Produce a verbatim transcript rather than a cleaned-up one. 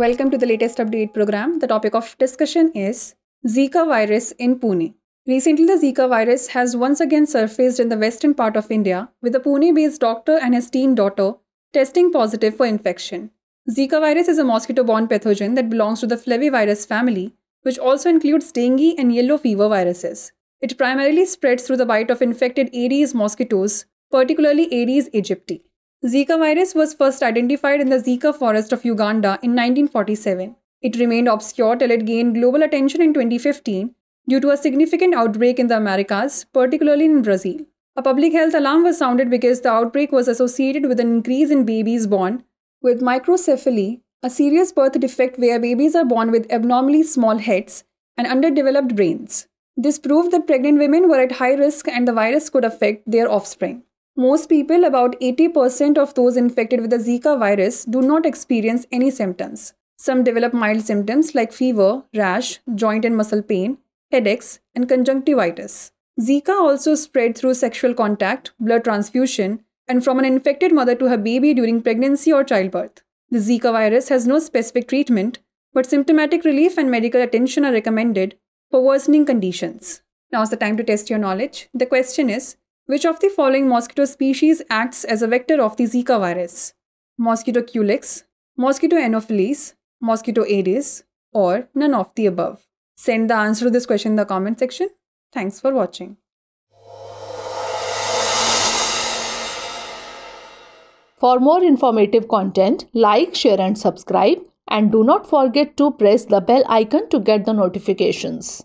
Welcome to the latest update program. The topic of discussion is Zika virus in Pune. Recently, the Zika virus has once again surfaced in the western part of India, with a Pune-based doctor and his teen daughter testing positive for infection. Zika virus is a mosquito-borne pathogen that belongs to the Flavivirus family, which also includes dengue and yellow fever viruses. It primarily spreads through the bite of infected Aedes mosquitoes, particularly Aedes aegypti. Zika virus was first identified in the Zika forest of Uganda in nineteen forty-seven. It remained obscure till it gained global attention in twenty fifteen due to a significant outbreak in the Americas, particularly in Brazil. A public health alarm was sounded because the outbreak was associated with an increase in babies born with microcephaly, a serious birth defect where babies are born with abnormally small heads and underdeveloped brains. This proved that pregnant women were at high risk and the virus could affect their offspring. Most people, about eighty percent of those infected with the Zika virus, do not experience any symptoms. Some develop mild symptoms like fever, rash, joint and muscle pain, headaches, and conjunctivitis. Zika also spread through sexual contact, blood transfusion, and from an infected mother to her baby during pregnancy or childbirth. The Zika virus has no specific treatment, but symptomatic relief and medical attention are recommended for worsening conditions. Now's the time to test your knowledge. The question is, which of the following mosquito species acts as a vector of the Zika virus? Mosquito Culex, mosquito Anopheles, mosquito Aedes, or none of the above? Send the answer to this question in the comment section. Thanks for watching. For more informative content, like, share and subscribe, and do not forget to press the bell icon to get the notifications.